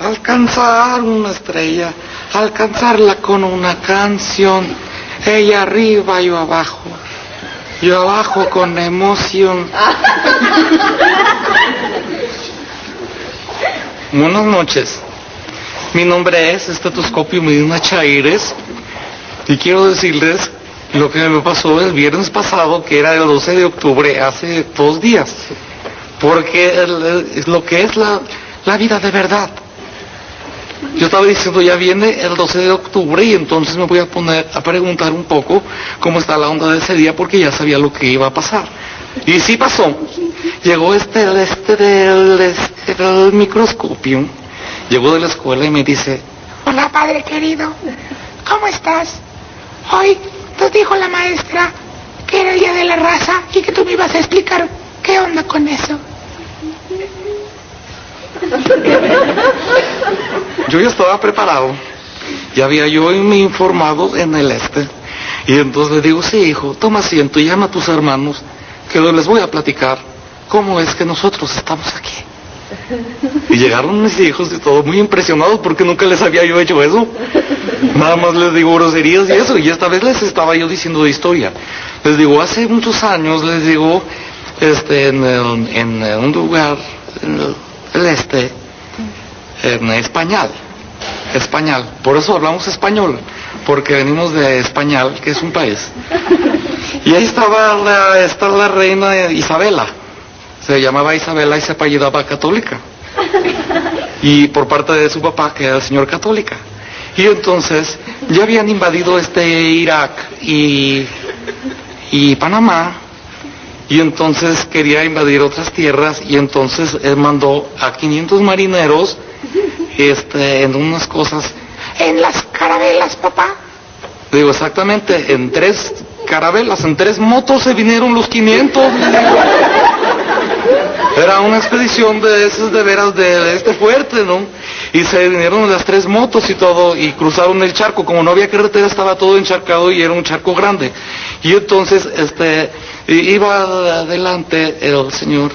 alcanzar una estrella, alcanzarla con una canción, ella arriba, yo abajo con emoción. Buenas noches, mi nombre es Estetoscopio Medina Chaires y quiero decirles lo que me pasó el viernes pasado, que era el 12 de octubre, hace 2 días, porque lo que es la vida de verdad. Yo estaba diciendo, ya viene el 12 de octubre y entonces me voy a poner a preguntar un poco cómo está la onda de ese día, porque ya sabía lo que iba a pasar. Y sí pasó. Llegó del microscopio, llegó de la escuela y me dice: hola, padre querido, ¿cómo estás? Hoy te dijo la maestra que era el día de la raza y que tú me ibas a explicar qué onda con eso. Yo ya estaba preparado, ya había yo me informado en el y entonces le digo: sí, hijo, toma asiento y llama a tus hermanos, que les voy a platicar cómo es que nosotros estamos aquí. Y llegaron mis hijos y todos muy impresionados, porque nunca les había yo hecho eso. Nada más les digo groserías y eso, y esta vez les estaba yo diciendo de historia. Les digo, hace muchos años, les digo, en un lugar, en el en Español, Español, por eso hablamos español, porque venimos de Español, que es un país. Y ahí estaba la reina Isabela, se llamaba Isabela y se apellidaba Católica, y por parte de su papá, que era el señor Católica. Y entonces ya habían invadido Irak y Panamá, y entonces quería invadir otras tierras, y entonces él mandó a 500 marineros en unas cosas, en las carabelas, papá. Digo, exactamente, en 3 carabelas, en 3 motos se vinieron los 500. Era una expedición de esas de veras de fuerte, ¿no? Y se vinieron las 3 motos y todo, y cruzaron el charco. Como no había carretera, estaba todo encharcado y era un charco grande. Y entonces iba adelante el señor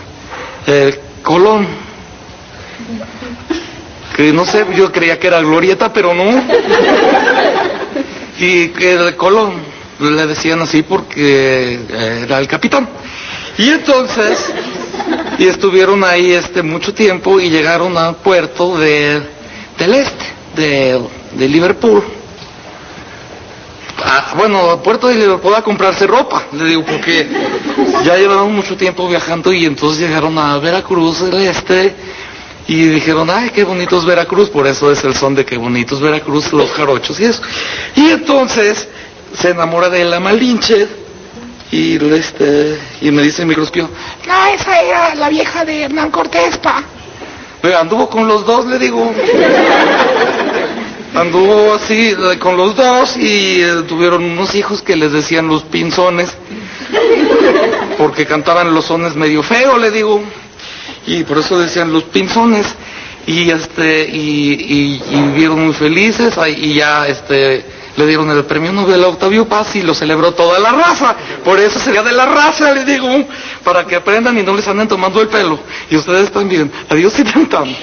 Colón, que no sé, yo creía que era Glorieta, pero no. Y el Colón le decían así porque era el capitán. Y entonces, y estuvieron ahí mucho tiempo, y llegaron al puerto de Liverpool. Bueno, al puerto de Liverpool a comprarse ropa, le digo, porque ya llevaban mucho tiempo viajando. Y entonces llegaron a Veracruz y dijeron: ay, qué bonito es Veracruz, por eso es el son de qué bonito es Veracruz, los jarochos y eso. Y entonces se enamora de la Malinche. Y y me dice el microscopio: no, esa era la vieja de Hernán Cortés, pa. Pero anduvo con los dos, le digo. Anduvo así con los dos, y tuvieron unos hijos que les decían los pinzones, porque cantaban los sones medio feo, le digo, y por eso decían los pinzones. Y y vivieron muy felices, y ya le dieron el premio Nobel a Octavio Paz y lo celebró toda la raza. Por eso sería de la raza, les digo, para que aprendan y no les anden tomando el pelo. Y ustedes también. Adiós y tantam.